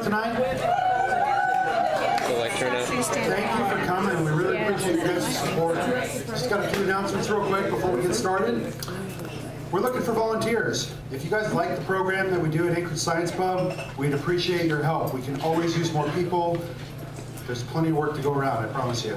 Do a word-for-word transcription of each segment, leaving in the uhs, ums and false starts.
out tonight. Thank you for coming. We really appreciate you guys' support. Just got a few announcements real quick before we get started. We're looking for volunteers. If you guys like the program that we do at Anchorage Science Pub, we'd appreciate your help. We can always use more people. There's plenty of work to go around, I promise you.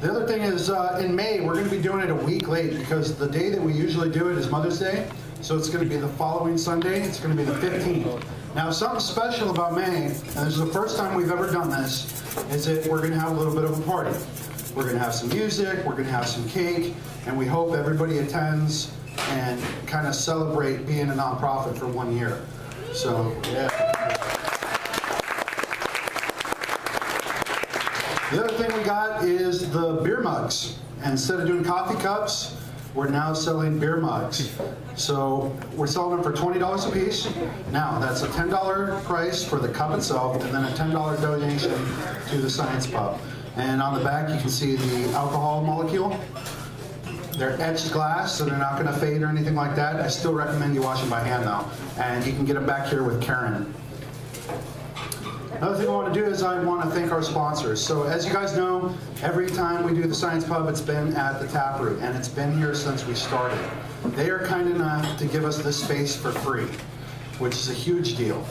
The other thing is, uh, in May, we're going to be doing it a week late because the day that we usually do it is Mother's Day. So it's going to be the following Sunday. It's going to be the fifteenth. Now, something special about May, and this is the first time we've ever done this, is that we're going to have a little bit of a party. We're going to have some music. We're going to have some cake. And we hope everybody attends and kind of celebrate being a nonprofit for one year. So, yeah. The other thing we got is the beer mugs. Instead of doing coffee cups, we're now selling beer mugs. So we're selling them for twenty dollars a piece. Now, that's a ten dollar price for the cup itself, and then a ten dollar donation to the Science Pub. And on the back, you can see the alcohol molecule. They're etched glass, so they're not going to fade or anything like that. I still recommend you wash them by hand, though. And you can get them back here with Karen. Another thing I want to do is I want to thank our sponsors. So as you guys know, every time we do the Science Pub, it's been at the Taproot, and it's been here since we started. They are kind enough to give us this space for free, which is a huge deal.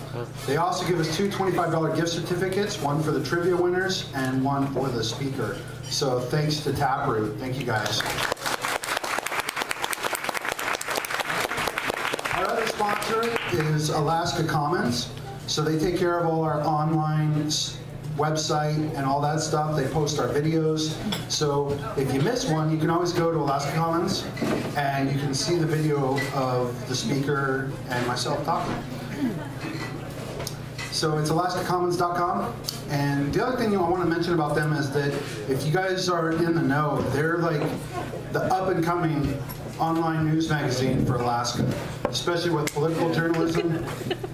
They also give us two twenty-five dollar gift certificates, one for the trivia winners and one for the speaker. So thanks to Taproot. Thank you, guys. Our other sponsor is Alaska Commons. So they take care of all our online website and all that stuff. They post our videos. So if you miss one, you can always go to Alaska Commons and you can see the video of the speaker and myself talking. So it's alaska commons dot com. And the other thing I want to mention about them is that if you guys are in the know, they're like the up-and-coming online news magazine for Alaska, especially with political journalism.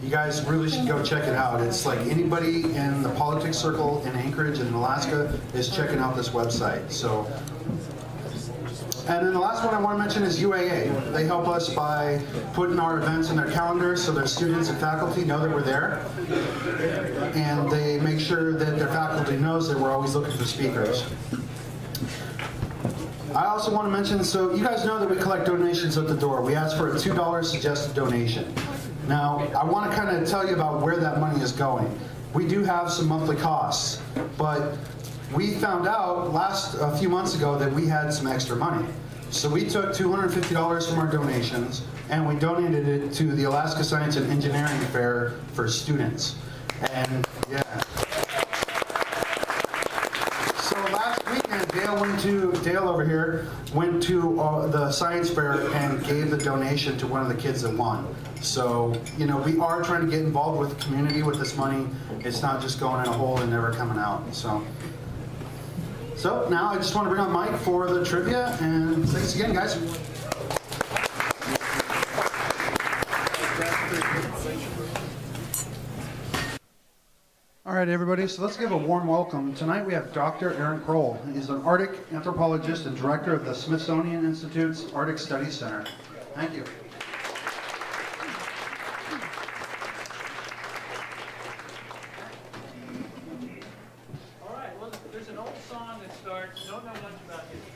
You guys really should go check it out. It's like anybody in the politics circle in Anchorage and in Alaska is checking out this website. So, and then the last one I want to mention is U A A. They help us by putting our events in their calendar so their students and faculty know that we're there. And they make sure that their faculty knows that we're always looking for speakers. I also want to mention, so you guys know that we collect donations at the door. We ask for a two dollar suggested donation. Now, I want to kind of tell you about where that money is going. We do have some monthly costs, but we found out last a few months ago that we had some extra money. So we took two hundred fifty dollars from our donations, and we donated it to the Alaska Science and Engineering Fair for students. And yeah. Went to, Dale over here went to uh, the science fair and gave the donation to one of the kids that won. So, you know, we are trying to get involved with the community with this money. It's not just going in a hole and never coming out. So, so now I just want to bring on Mike for the trivia, and thanks again, guys. All right, everybody, so let's give a warm welcome. Tonight we have Doctor Aron Crowell. He's an Arctic anthropologist and director of the Smithsonian Institute's Arctic Studies Center. Thank you. All right, well, there's an old song that starts, "Don't know much about history."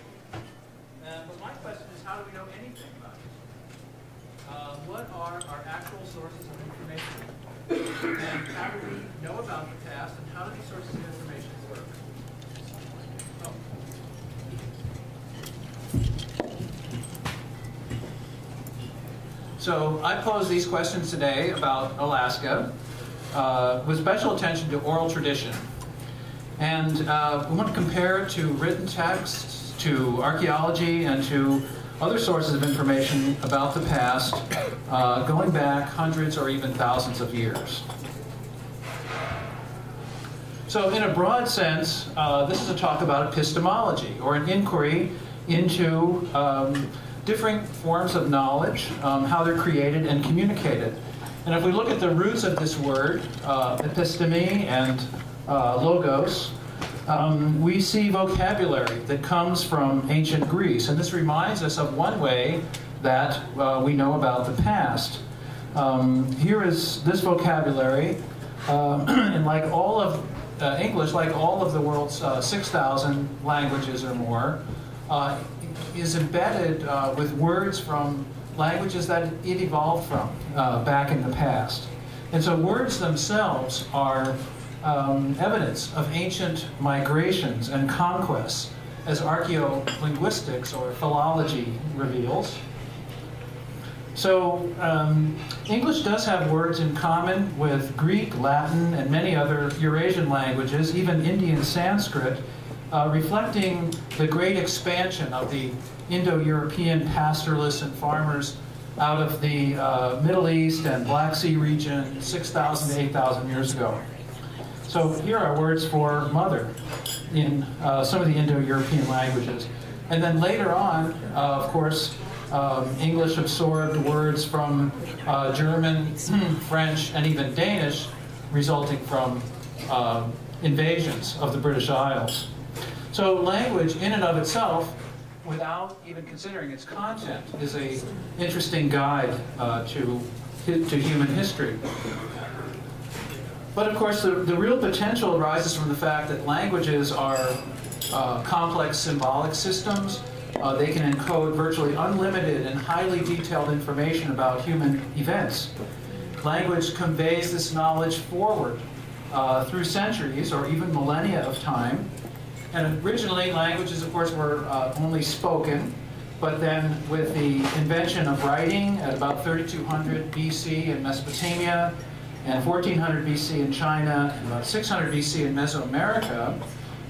Uh, but my question is, how do we know anything about history? Uh, what are our actual sources of information? And how do we know about the past, and how do these sources of information work? Oh. So I posed these questions today about Alaska uh, with special attention to oral tradition. And uh, we want to compare to written texts, to archaeology, and to other sources of information about the past uh, going back hundreds or even thousands of years. So in a broad sense, uh, this is a talk about epistemology, or an inquiry into um, different forms of knowledge, um, how they're created and communicated. And if we look at the roots of this word, uh, episteme and uh, logos, Um, we see vocabulary that comes from ancient Greece, and this reminds us of one way that uh, we know about the past. Um, here is this vocabulary Um, and like all of uh, English, like all of the world's uh, six thousand languages or more, uh, is embedded uh, with words from languages that it evolved from uh, back in the past. And so words themselves are um, evidence of ancient migrations and conquests, as archaeolinguistics or philology reveals. So um, English does have words in common with Greek, Latin, and many other Eurasian languages, even Indian Sanskrit, uh, reflecting the great expansion of the Indo-European pastoralists and farmers out of the uh, Middle East and Black Sea region six thousand to eight thousand years ago. So here are words for mother in uh, some of the Indo-European languages. And then later on, uh, of course, Um, English absorbed words from uh, German, French, and even Danish, resulting from uh, invasions of the British Isles. So language, in and of itself, without even considering its content, is an interesting guide uh, to, to human history. But of course, the, the real potential arises from the fact that languages are uh, complex symbolic systems. Uh, they can encode virtually unlimited and highly detailed information about human events. Language conveys this knowledge forward uh, through centuries or even millennia of time. And originally, languages, of course, were uh, only spoken. But then with the invention of writing at about thirty-two hundred B C in Mesopotamia, and fourteen hundred B C in China, and about six hundred B C in Mesoamerica,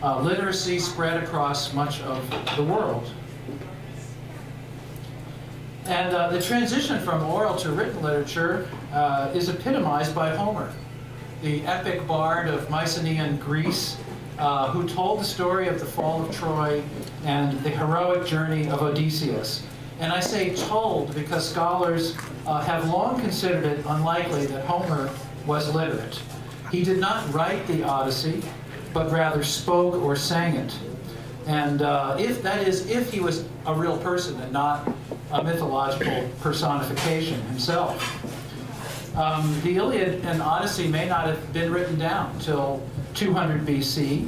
uh, literacy spread across much of the world. And uh, the transition from oral to written literature uh, is epitomized by Homer, the epic bard of Mycenaean Greece, uh, who told the story of the fall of Troy and the heroic journey of Odysseus. And I say told because scholars uh, have long considered it unlikely that Homer was literate. He did not write the Odyssey, but rather spoke or sang it. And uh, if that is, if he was a real person and not a mythological personification himself. Um, the Iliad and Odyssey may not have been written down till two hundred B C.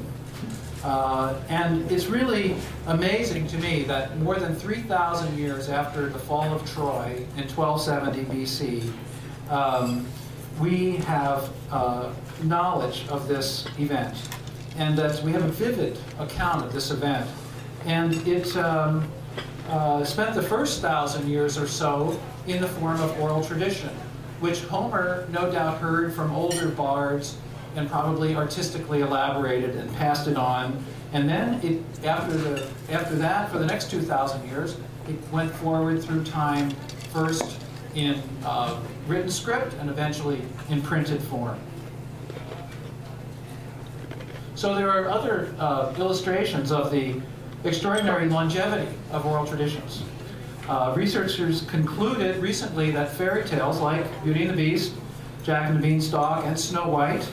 Uh, and it's really amazing to me that more than three thousand years after the fall of Troy in twelve seventy B C, um, we have uh, knowledge of this event. And that we have a vivid account of this event. And it um, uh, spent the first thousand years or so in the form of oral tradition, which Homer no doubt heard from older bards and probably artistically elaborated and passed it on. And then it, after, the, after that, for the next two thousand years, it went forward through time, first in uh, written script and eventually in printed form. So there are other uh, illustrations of the extraordinary longevity of oral traditions. Uh, researchers concluded recently that fairy tales like Beauty and the Beast, Jack and the Beanstalk, and Snow White,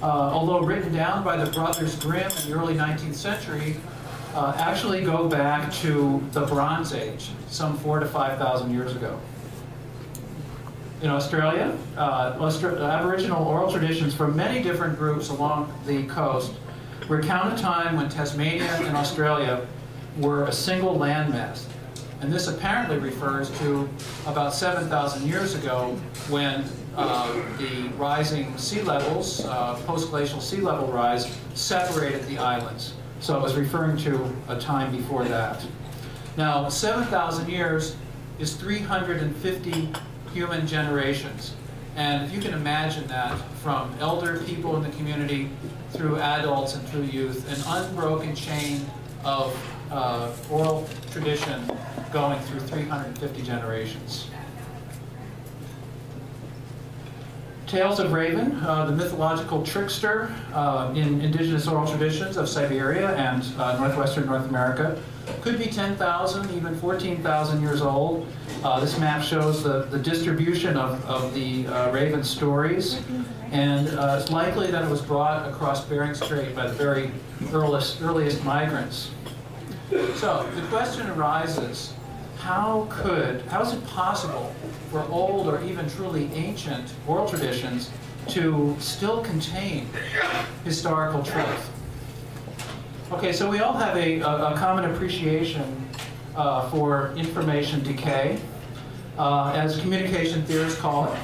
uh, although written down by the Brothers Grimm in the early nineteenth century, uh, actually go back to the Bronze Age, some four to five thousand years ago. In Australia, uh, Austra Aboriginal oral traditions from many different groups along the coast recount a time when Tasmania and Australia were a single landmass. And this apparently refers to about seven thousand years ago when uh, the rising sea levels, uh, post-glacial sea level rise, separated the islands. So it was referring to a time before that. Now, seven thousand years is three hundred fifty human generations. And if you can imagine that, from elder people in the community through adults and through youth, an unbroken chain of uh, oral tradition going through three hundred fifty generations. Tales of Raven, uh, the mythological trickster uh, in indigenous oral traditions of Siberia and uh, northwestern North America, could be ten thousand, even fourteen thousand years old. Uh, this map shows the, the distribution of, of the uh, Raven stories. And uh, it's likely that it was brought across Bering Strait by the very earliest, earliest migrants. So the question arises, how could, how is it possible for old or even truly ancient oral traditions to still contain historical truth? Okay, so we all have a, a, a common appreciation uh, for information decay, uh, as communication theorists call it.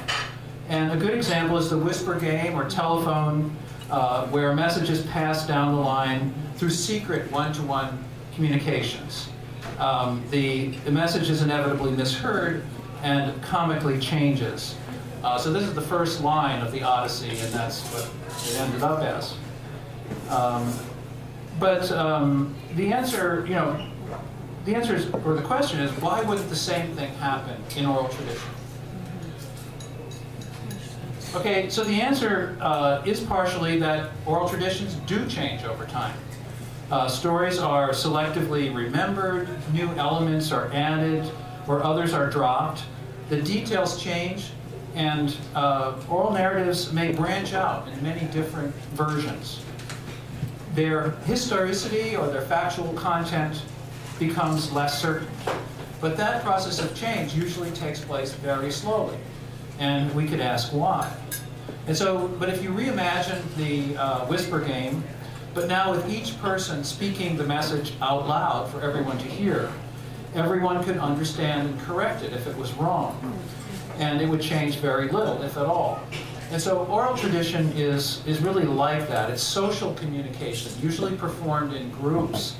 And a good example is the whisper game or telephone, uh, where messages pass down the line through secret one-to-one communications. Um, the, the message is inevitably misheard and comically changes. Uh, so this is the first line of the Odyssey, and that's what it ended up as. Um, but um, the answer, you know, the answer is, or the question is, why wouldn't the same thing happen in oral tradition? Okay, so the answer uh, is partially that oral traditions do change over time. Uh, stories are selectively remembered, new elements are added, or others are dropped. The details change, and uh, oral narratives may branch out in many different versions. Their historicity or their factual content becomes less certain. But that process of change usually takes place very slowly, and we could ask why. And so, but if you reimagine the uh, whisper game, but now with each person speaking the message out loud for everyone to hear, everyone could understand and correct it if it was wrong. And it would change very little, if at all. And so oral tradition is, is really like that. It's social communication, usually performed in groups,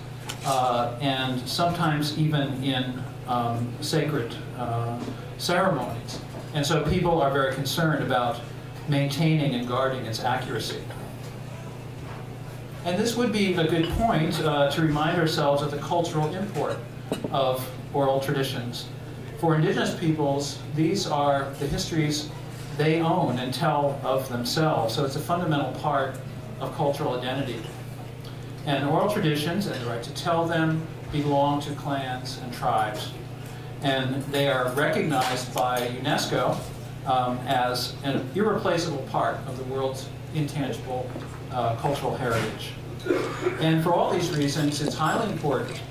uh, and sometimes even in um, sacred uh, ceremonies. And so people are very concerned about maintaining and guarding its accuracy. And this would be a good point uh, to remind ourselves of the cultural import of oral traditions. For indigenous peoples, these are the histories they own and tell of themselves. So it's a fundamental part of cultural identity. And oral traditions and the right to tell them belong to clans and tribes. And they are recognized by UNESCO um, as an irreplaceable part of the world's intangible Uh, cultural heritage. And for all these reasons, it's highly important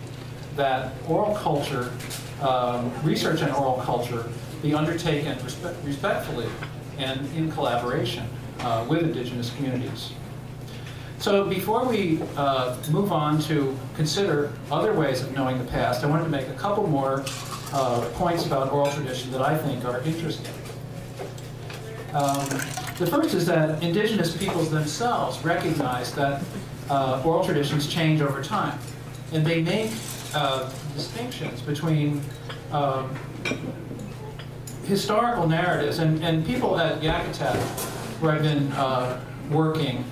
that oral culture, um, research on oral culture, be undertaken respe respectfully and in collaboration uh, with indigenous communities. So before we uh, move on to consider other ways of knowing the past, I wanted to make a couple more uh, points about oral tradition that I think are interesting. Um, The first is that indigenous peoples themselves recognize that uh, oral traditions change over time. And they make uh, distinctions between uh, historical narratives. And, and people at Yakutat, where I've been uh, working,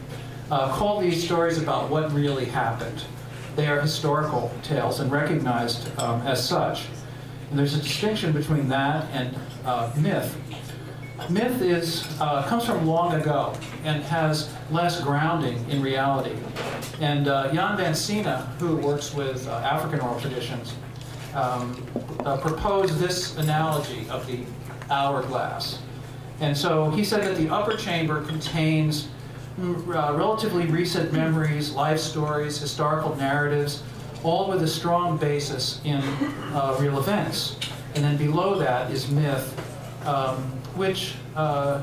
uh, call these stories about what really happened. They are historical tales and recognized um, as such. And there's a distinction between that and uh, myth. Myth is, uh, comes from long ago and has less grounding in reality. And uh, Jan van Sina, who works with uh, African oral traditions, um, uh, proposed this analogy of the hourglass. And so he said that the upper chamber contains uh, relatively recent memories, life stories, historical narratives, all with a strong basis in uh, real events. And then below that is myth, um, which uh,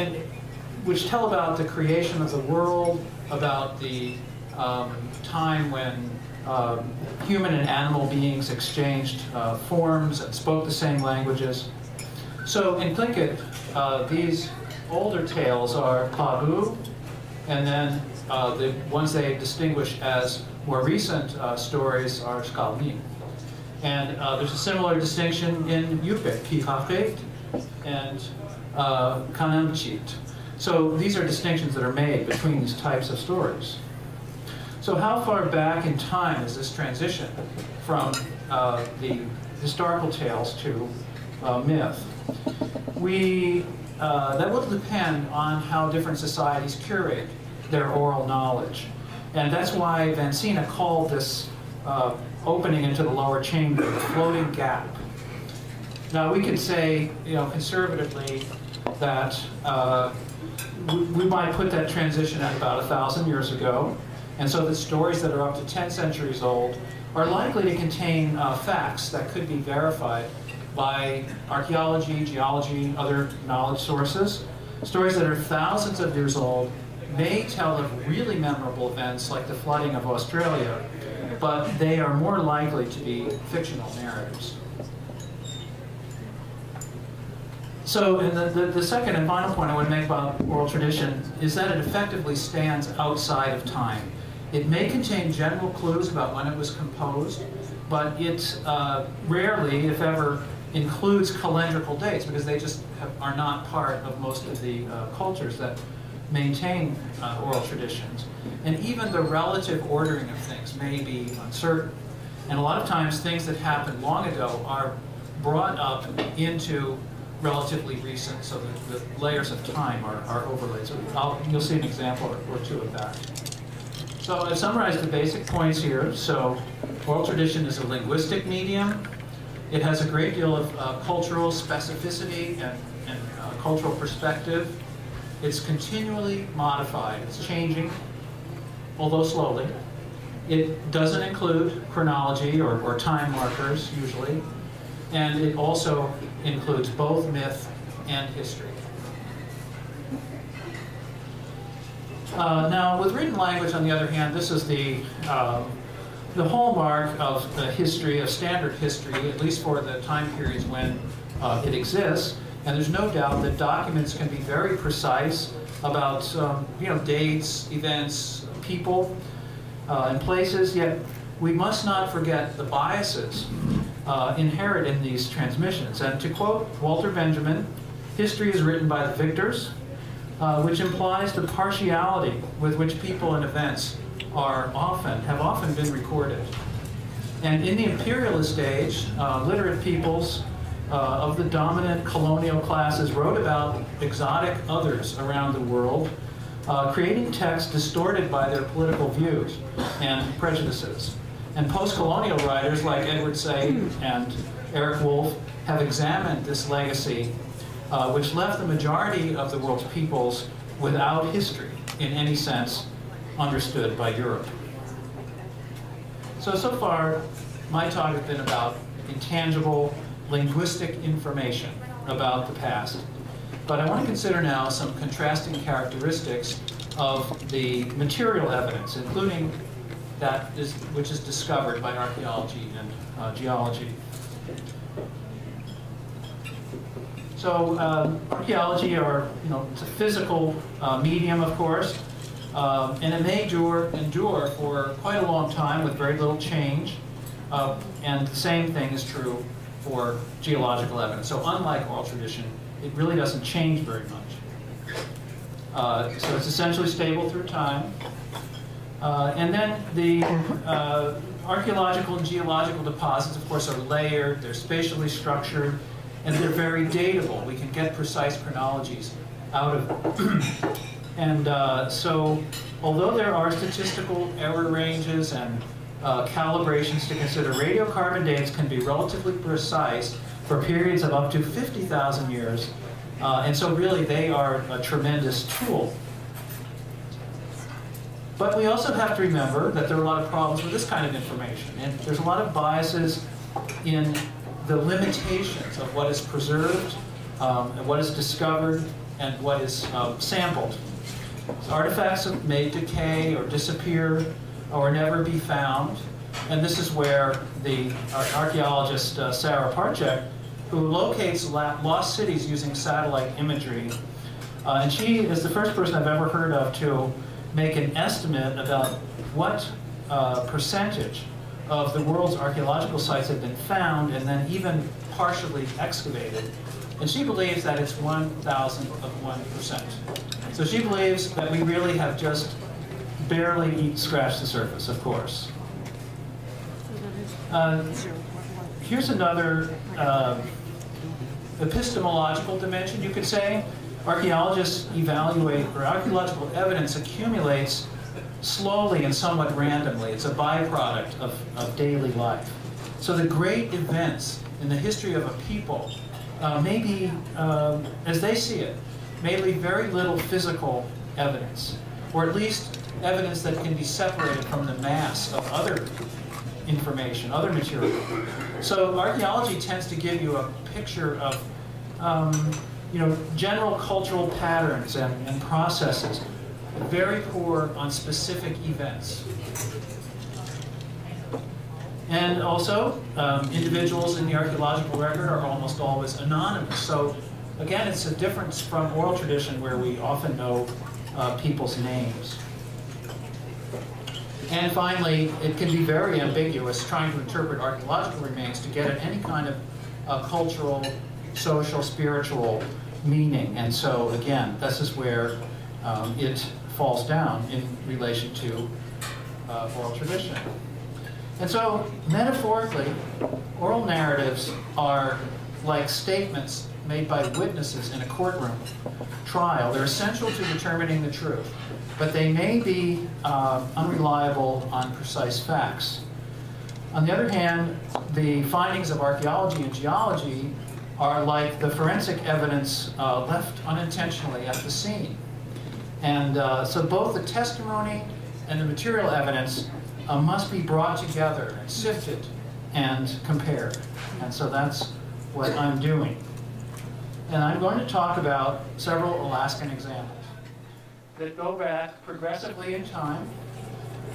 and which tell about the creation of the world, about the um, time when uh, human and animal beings exchanged uh, forms and spoke the same languages. So in Tlingit, uh, these older tales are Pabu, and then uh, the ones they distinguish as more recent uh, stories are Skalmin. And uh, there's a similar distinction in Yupik, Kihafet, and uh, Kanamchit. So these are distinctions that are made between these types of stories. So how far back in time is this transition from uh, the historical tales to uh, myth? We, uh, that will depend on how different societies curate their oral knowledge. And that's why van Sina called this uh, opening into the lower chamber the floating gap. Now, we could say, you know, conservatively, that uh, we, we might put that transition at about a thousand years ago, and so the stories that are up to ten centuries old are likely to contain uh, facts that could be verified by archaeology, geology, other knowledge sources. Stories that are thousands of years old may tell of really memorable events like the flooding of Australia, but they are more likely to be fictional narratives. So, and the, the, the second and final point I would make about oral tradition is that it effectively stands outside of time. It may contain general clues about when it was composed, but it uh, rarely, if ever, includes calendrical dates because they just have, are not part of most of the uh, cultures that maintain uh, oral traditions. And even the relative ordering of things may be uncertain. And a lot of times things that happened long ago are brought up into relatively recent, so the, the layers of time are, are overlaid. So I'll, you'll see an example or, or two of that. So I've summarized the basic points here. So oral tradition is a linguistic medium. It has a great deal of uh, cultural specificity and, and uh, cultural perspective. It's continually modified. It's changing, although slowly. It doesn't include chronology or, or time markers, usually. And it also includes both myth and history. Uh, now, with written language, on the other hand, this is the, uh, the hallmark of the history, of standard history, at least for the time periods when uh, it exists. And there's no doubt that documents can be very precise about um, you know, dates, events, people, uh, and places, yet we must not forget the biases Uh, inherent in these transmissions. And to quote Walter Benjamin, history is written by the victors, uh, which implies the partiality with which people and events are often, have often been recorded. And in the imperialist age, uh, literate peoples uh, of the dominant colonial classes wrote about exotic others around the world, uh, creating texts distorted by their political views and prejudices. And post-colonial writers like Edward Said and Eric Wolfe have examined this legacy, uh, which left the majority of the world's peoples without history, in any sense, understood by Europe. So, so far, my talk has been about intangible linguistic information about the past. But I want to consider now some contrasting characteristics of the material evidence, including that is, which is discovered by archaeology and uh, geology. So uh, archaeology are, you know, it's a physical uh, medium, of course, uh, and it may endure, endure for quite a long time with very little change, uh, and the same thing is true for geological evidence. So unlike oral tradition, it really doesn't change very much. Uh, so it's essentially stable through time. Uh, and then the uh, archaeological and geological deposits, of course, are layered, they're spatially structured, and they're very datable. We can get precise chronologies out of them. And uh, so, although there are statistical error ranges and uh, calibrations to consider, radiocarbon dates can be relatively precise for periods of up to fifty thousand years. Uh, and so really, they are a tremendous tool. But we also have to remember that there are a lot of problems with this kind of information. And there's a lot of biases in the limitations of what is preserved, um, and what is discovered, and what is um, sampled. So artifacts may decay or disappear or never be found. And this is where the archaeologist uh, Sarah Parchak, who locates lost cities using satellite imagery, uh, and she is the first person I've ever heard of to make an estimate about what uh, percentage of the world's archaeological sites have been found and then even partially excavated. And she believes that it's one thousandth of one percent. So she believes that we really have just barely scratched the surface, of course. Uh, here's another uh, epistemological dimension, you could say. Archaeologists evaluate, or archaeological evidence accumulates slowly and somewhat randomly. It's a byproduct of, of daily life. So the great events in the history of a people, uh, maybe, um, as they see it, may leave very little physical evidence, or at least evidence that can be separated from the mass of other information, other material. So archaeology tends to give you a picture of um, you know, general cultural patterns and, and processes, very poor on specific events. And also, um, individuals in the archaeological record are almost always anonymous. So again, it's a difference from oral tradition where we often know uh, people's names. And finally, it can be very ambiguous trying to interpret archaeological remains to get at any kind of uh, cultural, social, spiritual meaning. And so again, this is where um, it falls down in relation to uh, oral tradition. And so, metaphorically, oral narratives are like statements made by witnesses in a courtroom trial. They're essential to determining the truth, but they may be uh, unreliable on precise facts. On the other hand, the findings of archaeology and geology are like the forensic evidence uh, left unintentionally at the scene. And uh, so both the testimony and the material evidence Uh, must be brought together and sifted and compared. And so that's what I'm doing. And I'm going to talk about several Alaskan examples that go back progressively in time.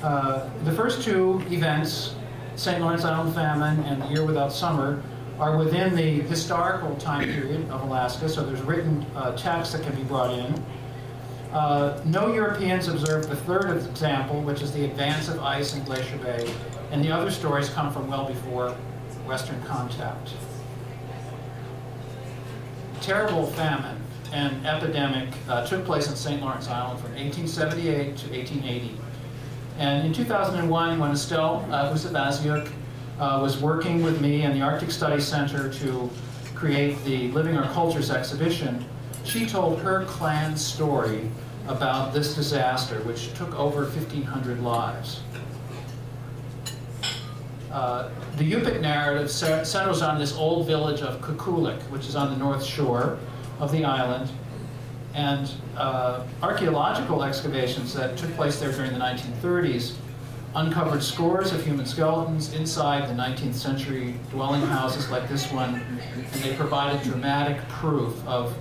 Uh, the first two events, Saint Lawrence Island famine and the year without summer, are within the historical time period of Alaska, so there's written uh, text that can be brought in. Uh, no Europeans observed the third example, which is the advance of ice in Glacier Bay, and the other stories come from well before Western contact. Terrible famine and epidemic uh, took place in Saint Lawrence Island from eighteen seventy-eight to eighteen eighty. And in two thousand one, when Estelle uh, Oozevaseuk uh, was working with me and the Arctic Studies Center to create the Living Our Cultures exhibition, she told her clan's story about this disaster, which took over fifteen hundred lives. Uh, the Yupik narrative centers on this old village of Kukulik, which is on the north shore of the island, and uh, archaeological excavations that took place there during the nineteen thirties uncovered scores of human skeletons inside the nineteenth century dwelling houses like this one, and they provided dramatic proof of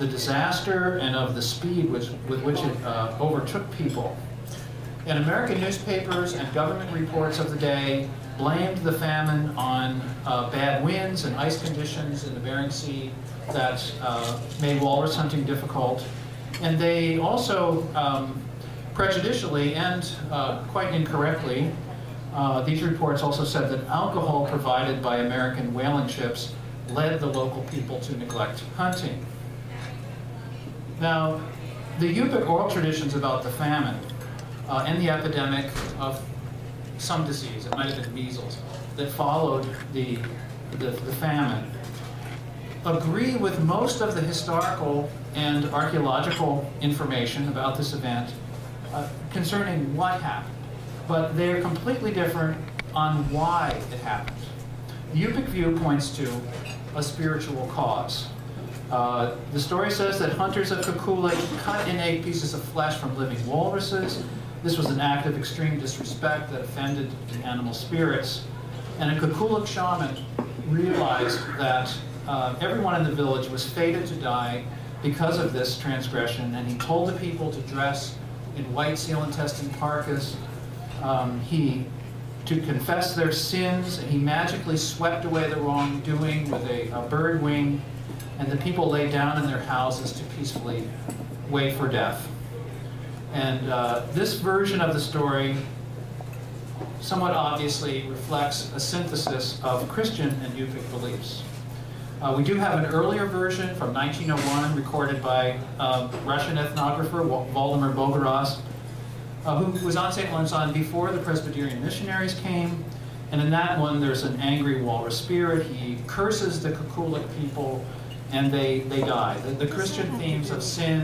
the disaster and of the speed which, with which it uh, overtook people. And American newspapers and government reports of the day blamed the famine on uh, bad winds and ice conditions in the Bering Sea that uh, made walrus hunting difficult. And they also um, prejudicially and uh, quite incorrectly, uh, these reports also said that alcohol provided by American whaling ships led the local people to neglect hunting. Now, the Yupik oral traditions about the famine uh, and the epidemic of some disease, it might have been measles, that followed the, the, the famine, agree with most of the historical and archaeological information about this event uh, concerning what happened, but they're completely different on why it happened. The Yupik view points to a spiritual cause. Uh, the story says that hunters of Kukulik cut innate pieces of flesh from living walruses. This was an act of extreme disrespect that offended the animal spirits. And a Kukulik shaman realized that uh, everyone in the village was fated to die because of this transgression, and he told the people to dress in white seal intestine carcass. Um, he to confess their sins, and he magically swept away the wrongdoing with a, a bird wing, and the people lay down in their houses to peacefully wait for death. And uh, this version of the story somewhat obviously reflects a synthesis of Christian and Yupik beliefs. Uh, we do have an earlier version from nineteen oh one recorded by uh, Russian ethnographer Vladimir Bogoraz, uh, who was on Saint Lawrence Island before the Presbyterian missionaries came. And in that one, there's an angry walrus spirit. He curses the Kukulik people, and they, they die. The, the Christian themes of sin,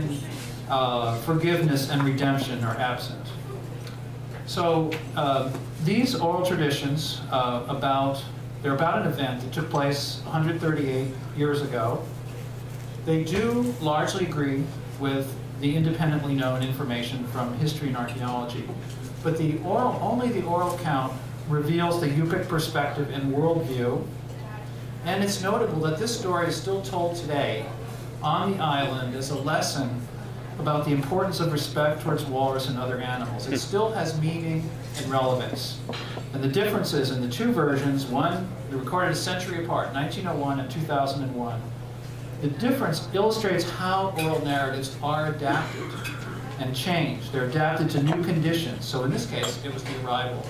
uh, forgiveness, and redemption are absent. So uh, these oral traditions, uh, about, they're about an event that took place one hundred thirty-eight years ago. They do largely agree with the independently known information from history and archaeology, but the oral, only the oral count reveals the Yupik perspective and worldview. And it's notable that this story is still told today on the island as a lesson about the importance of respect towards walrus and other animals. It still has meaning and relevance. And the differences in the two versions, one, they're recorded a century apart, nineteen oh one and two thousand one, the difference illustrates how oral narratives are adapted and changed. They're adapted to new conditions. So in this case, it was the arrival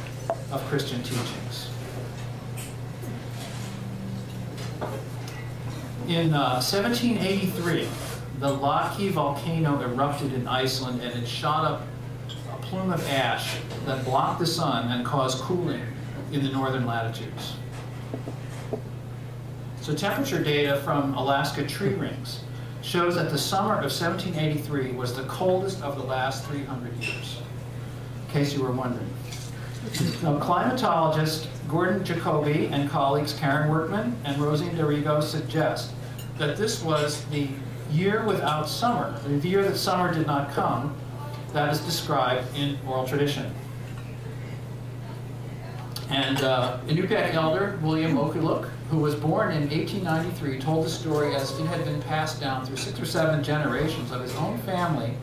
of Christian teachings. In uh, seventeen eighty-three, the Laki volcano erupted in Iceland, and it shot up a plume of ash that blocked the sun and caused cooling in the northern latitudes. So temperature data from Alaska tree rings shows that the summer of seventeen eighty-three was the coldest of the last three hundred years, in case you were wondering. Now, climatologists Gordon Jacoby and colleagues Karen Workman and Rosie Dorigo suggest that this was the year without summer, the year that summer did not come, that is described in oral tradition. And uh, a Inupiaq elder, William Kukulik, who was born in eighteen ninety-three, told the story as it had been passed down through six or seven generations of his own family.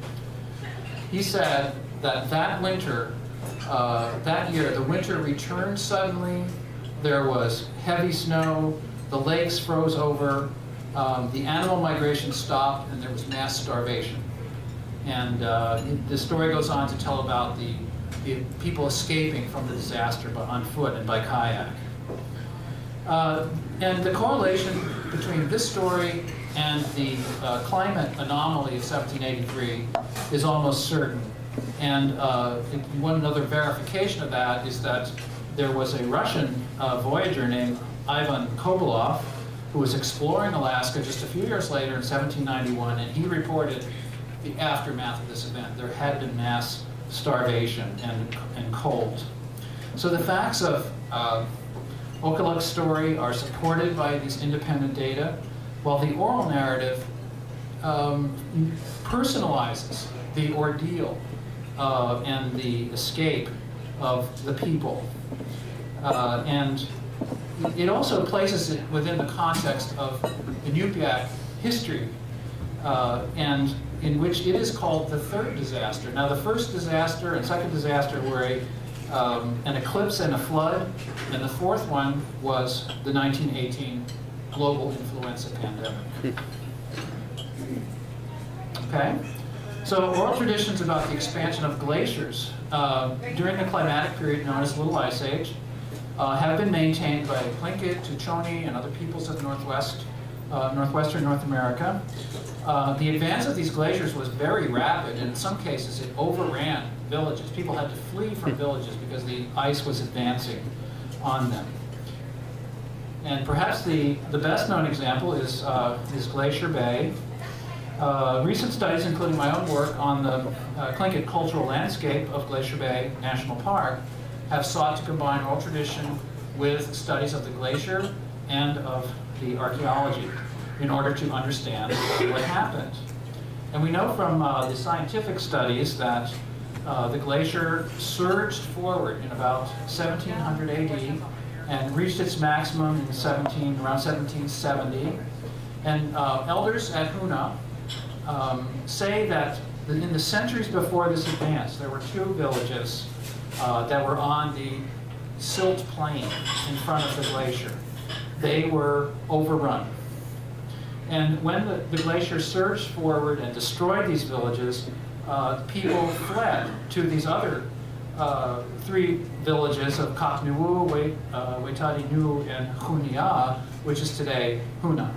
He said that that winter, uh, that year, the winter returned suddenly. There was heavy snow, the lakes froze over, Um, the animal migration stopped, and there was mass starvation. And uh, the story goes on to tell about the, the people escaping from the disaster by, on foot and by kayak. Uh, and the correlation between this story and the uh, climate anomaly of seventeen eighty-three is almost certain. And uh, one another verification of that is that there was a Russian uh, voyager named Ivan Kobolov, who was exploring Alaska just a few years later in seventeen ninety-one, and he reported the aftermath of this event. There had been mass starvation and, and cold. So the facts of uh, Kukulik's story are supported by these independent data, while the oral narrative um, personalizes the ordeal uh, and the escape of the people. Uh, and It also places it within the context of the Inupiaq history, uh, and in which it is called the third disaster. Now, the first disaster and second disaster were a, um, an eclipse and a flood, and the fourth one was the nineteen eighteen global influenza pandemic. Okay? So oral traditions about the expansion of glaciers uh, during the climatic period known as Little Ice Age Uh, have been maintained by Tlingit, Tuchoni, and other peoples of Northwest, uh, northwestern North America. Uh, the advance of these glaciers was very rapid, and in some cases it overran villages. People had to flee from villages because the ice was advancing on them. And perhaps the, the best known example is, uh, is Glacier Bay. Uh, recent studies, including my own work on the uh, Tlingit cultural landscape of Glacier Bay National Park, have sought to combine oral tradition with studies of the glacier and of the archaeology in order to understand what happened. And we know from uh, the scientific studies that uh, the glacier surged forward in about seventeen hundred A D and reached its maximum in seventeen, around seventeen seventy. And uh, elders at Hoonah um, say that in the centuries before this advance, there were two villages Uh, that were on the silt plain in front of the glacier. They were overrun. And when the, the glacier surged forward and destroyed these villages, uh, people fled to these other uh, three villages of Kaknu'u, We, uh, Weitadinu, and Huni'a, which is today Hoonah.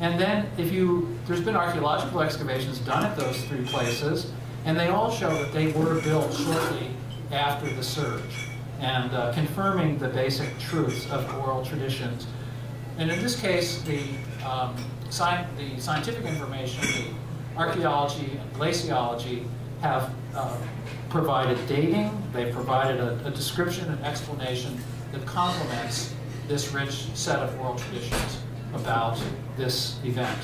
And then if you, there's been archaeological excavations done at those three places, and they all show that they were built shortly after the surge, and uh, confirming the basic truths of oral traditions. And in this case, the, um, sci the scientific information, the archaeology and glaciology have uh, provided dating, they've provided a, a description and explanation that complements this rich set of oral traditions about this event.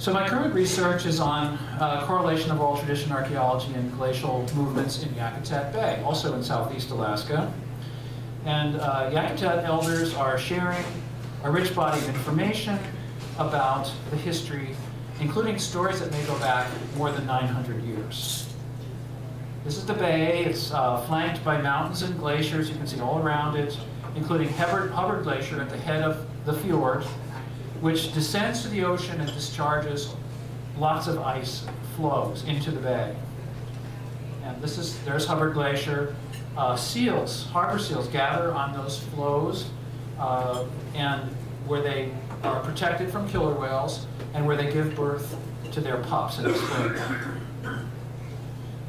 So my current research is on uh, correlation of oral tradition archaeology and glacial movements in Yakutat Bay, also in southeast Alaska. And uh, Yakutat elders are sharing a rich body of information about the history, including stories that may go back more than nine hundred years. This is the bay. It's uh, flanked by mountains and glaciers. You can see all around it, including Hubbard, Hubbard Glacier at the head of the fjord, which descends to the ocean and discharges lots of ice flows into the bay. And this is, there's Hubbard Glacier. Uh, seals, harbor seals, gather on those flows, uh, and where they are protected from killer whales, and where they give birth to their pups in the spring.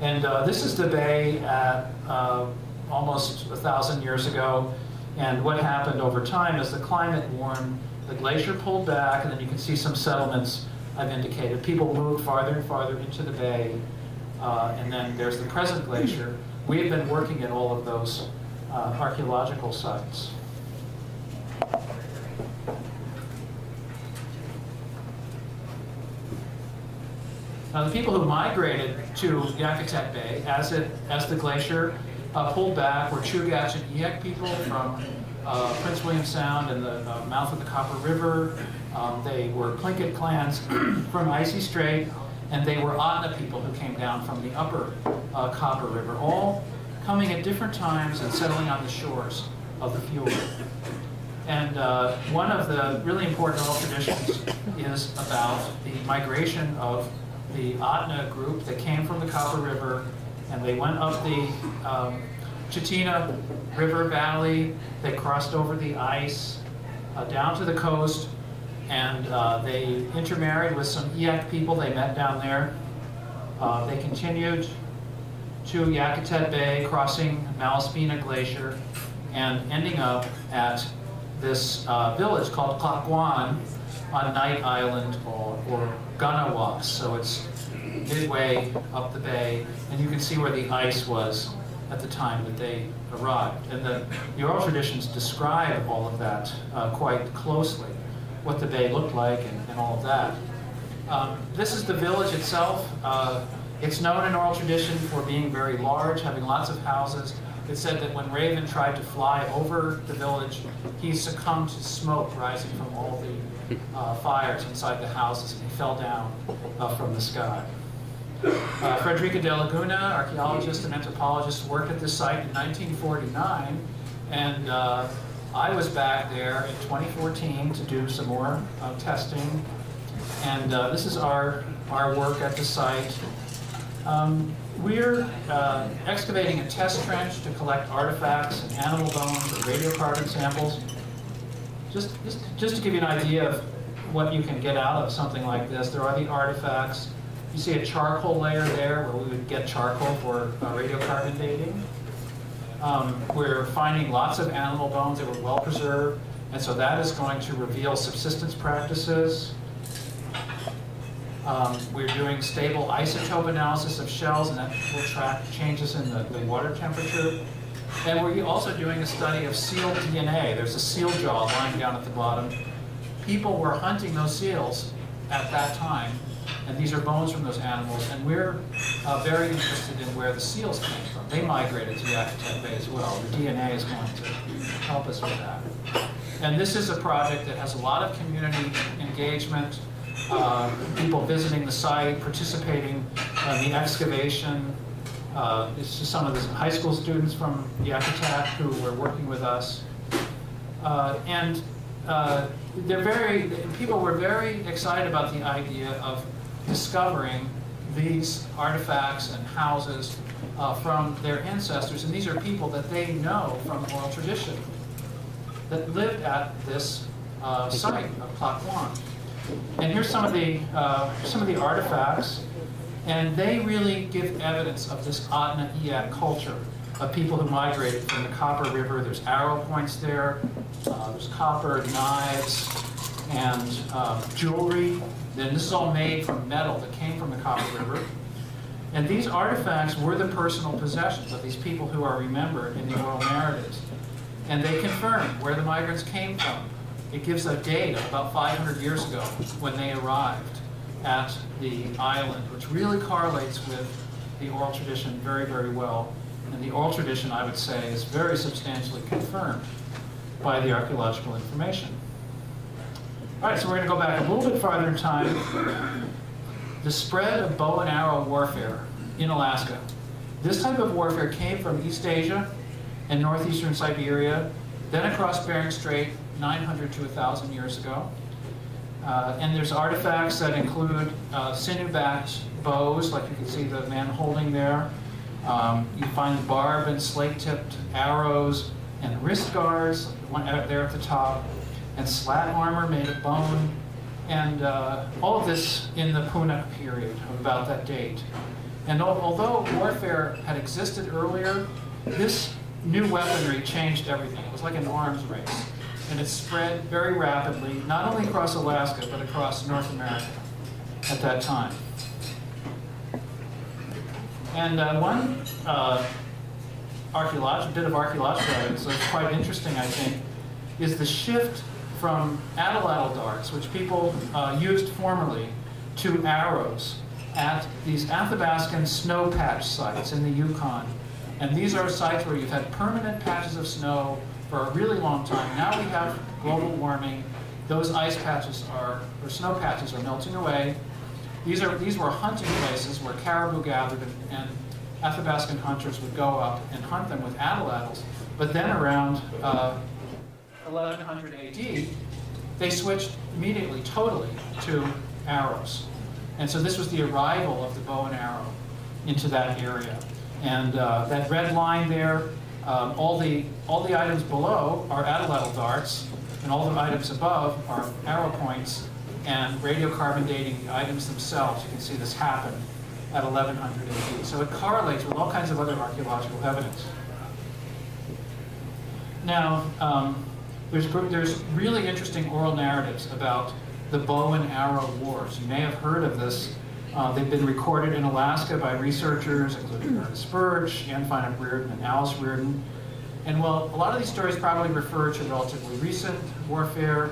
And uh, this is the bay at uh, almost a thousand years ago. And what happened over time is the climate warmed, the glacier pulled back, and then you can see some settlements I've indicated. People moved farther and farther into the bay, uh, and then there's the present glacier. We've been working at all of those uh, archaeological sites. Now, the people who migrated to Yakutat Bay as it as the glacier uh, pulled back were Chugach and Yak people from uh, Prince William Sound and the uh, mouth of the Copper River. Um, they were Tlingit clans from Icy Strait, and they were Atna people who came down from the upper uh, Copper River, all coming at different times and settling on the shores of the fjord. And uh, one of the really important oral traditions is about the migration of the Atna group that came from the Copper River, and they went up the um, Chitina River Valley. They crossed over the ice uh, down to the coast, and uh, they intermarried with some Yak people they met down there. Uh, they continued to Yakutat Bay, crossing Malaspina Glacier, and ending up at this uh, village called Klakwan on Knight Island, or, or Ganawaks. So it's midway up the bay, and you can see where the ice was at the time that they arrived. And the, the oral traditions describe all of that uh, quite closely, what the bay looked like and, and all of that. Um, this is the village itself. Uh, it's known in oral tradition for being very large, having lots of houses. It said that when Raven tried to fly over the village, he succumbed to smoke rising from all the Uh, fires inside the houses, and he fell down uh, from the sky. Uh, Frederica de Laguna, archaeologist and anthropologist, worked at this site in nineteen forty-nine, and uh, I was back there in twenty fourteen to do some more uh, testing. And uh, this is our, our work at the site. Um, we're uh, excavating a test trench to collect artifacts and animal bones and radiocarbon samples. Just, just, just to give you an idea of what you can get out of something like this, there are the artifacts. You see a charcoal layer there where we would get charcoal for uh, radiocarbon dating. Um, we're finding lots of animal bones that were well preserved, and so that is going to reveal subsistence practices. Um, we're doing stable isotope analysis of shells, and that will track changes in the, the water temperature. And we're also doing a study of seal D N A. There's a seal jaw lying down at the bottom. People were hunting those seals at that time, and these are bones from those animals. And we're uh, very interested in where the seals came from. They migrated to Yakutat Bay as well. The D N A is going to help us with that. And this is a project that has a lot of community engagement, uh, people visiting the site, participating in the excavation. Uh, it's just some of the high school students from Yakutat who were working with us. Uh, and uh, they're very, people were very excited about the idea of discovering these artifacts and houses uh, from their ancestors. And these are people that they know from oral tradition that lived at this uh, site of Klakwan. And here's some of the, uh, some of the artifacts. And they really give evidence of this Atna Iliad culture of people who migrated from the Copper River. There's arrow points there. Uh, there's copper, knives, and uh, jewelry. Then this is all made from metal that came from the Copper River. And these artifacts were the personal possessions of these people who are remembered in the oral narratives. And they confirm where the migrants came from. It gives a date of about five hundred years ago when they arrived at the island, which really correlates with the oral tradition very, very well. And the oral tradition, I would say, is very substantially confirmed by the archaeological information. All right, so we're going to go back a little bit farther in time. The spread of bow and arrow warfare in Alaska. This type of warfare came from East Asia and northeastern Siberia, then across Bering Strait nine hundred to one thousand years ago. Uh, and there's artifacts that include uh, sinew-backed bows, like you can see the man holding there. Um, you find barb and slate-tipped arrows and wrist guards, one out there at the top, and slat armor made of bone, and uh, all of this in the Puna period, about that date. And al although warfare had existed earlier, this new weaponry changed everything. It was like an arms race, and it spread very rapidly, not only across Alaska, but across North America at that time. And uh, one uh, archaeological bit of archaeological evidence that's quite interesting, I think, is the shift from atlatl darts, which people uh, used formerly, to arrows at these Athabascan snow patch sites in the Yukon. And these are sites where you've had permanent patches of snow for a really long time. Now we have global warming. Those ice patches are, or snow patches are melting away. These, are, these were hunting places where caribou gathered, and, and Athabascan hunters would go up and hunt them with atlatls. But then around uh, eleven hundred A D, they switched immediately, totally, to arrows. And so this was the arrival of the bow and arrow into that area. And uh, that red line there, um, all, the, all the items below are atlatl darts, and all the items above are arrow points, and radiocarbon dating the items themselves. You can see this happen at eleven hundred A D. So it correlates with all kinds of other archaeological evidence. Now, um, there's, there's really interesting oral narratives about the bow and arrow wars. You may have heard of this. Uh, they've been recorded in Alaska by researchers, including Ernest Birch, Jan Finer Reardon, and Alice Reardon. And well, a lot of these stories probably refer to relatively recent warfare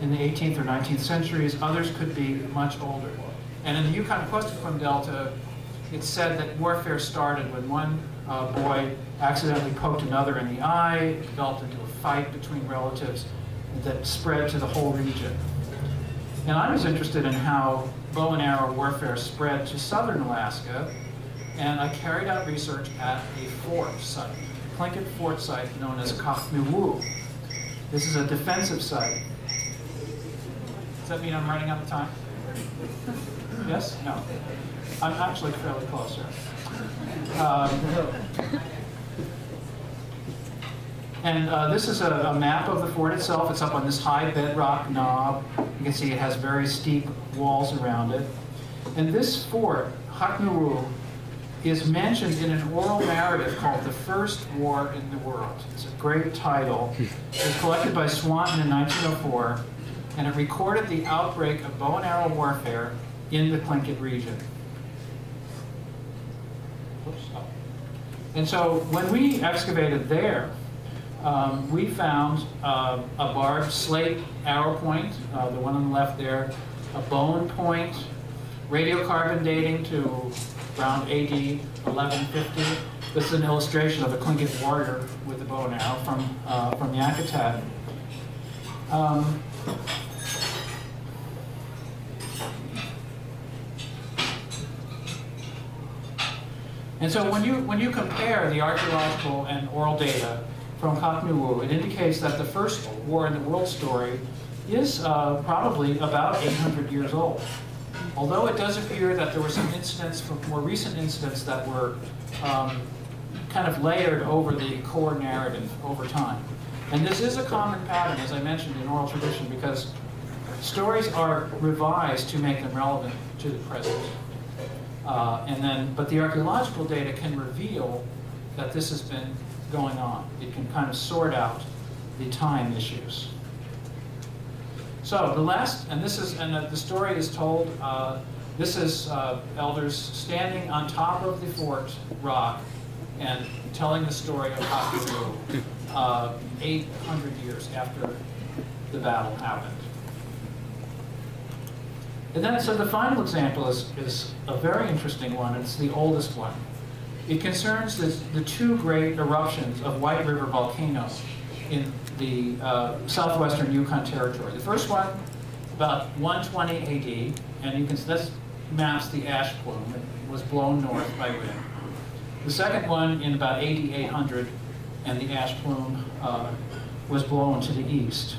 in the eighteenth or nineteenth centuries. Others could be much older. And in the Yukon-Kuskokwim Delta, it's said that warfare started when one uh, boy accidentally poked another in the eye. It developed into a fight between relatives that spread to the whole region. And I was interested in how bow and arrow warfare spread to southern Alaska, and I carried out research at a fort site, a Tlingit fort site known as Kaknuwu. This is a defensive site. Does that mean I'm running out of time? Yes? No. I'm actually fairly close here. Um, and uh, this is a, a map of the fort itself. It's up on this high bedrock knob. You can see it has very steep walls around it. And this fort, Kaknuwu, is mentioned in an oral narrative called The First War in the World. It's a great title. It was collected by Swanton in nineteen oh four. And it recorded the outbreak of bow and arrow warfare in the Tlingit region. Oops. And so when we excavated there, um, we found uh, a barbed slate arrow point, uh, the one on the left there, a bone point, radiocarbon dating to around A D eleven fifty. This is an illustration of a Tlingit warrior with a bow and arrow from, uh, from Yakutat. Um, And so when you, when you compare the archaeological and oral data from Kaknuwu, it indicates that the first war in the world story is uh, probably about eight hundred years old. Although it does appear that there were some incidents, from more recent incidents, that were um, kind of layered over the core narrative over time. And this is a common pattern, as I mentioned, in oral tradition, because stories are revised to make them relevant to the present. Uh, and then, but the archaeological data can reveal that this has been going on. It can kind of sort out the time issues. So the last, and this is, and uh, the story is told, uh, this is uh, elders standing on top of the fort rock and telling the story of Kaknuwu. Uh, eight hundred years after the battle happened. And then, so the final example is, is a very interesting one. It's the oldest one. It concerns this, the two great eruptions of White River volcanoes in the uh, southwestern Yukon Territory. The first one, about one twenty A D, and you can see this maps the ash plume. It was blown north by wind. The second one in about eighty-eight hundred, and the ash plume uh, was blown to the east.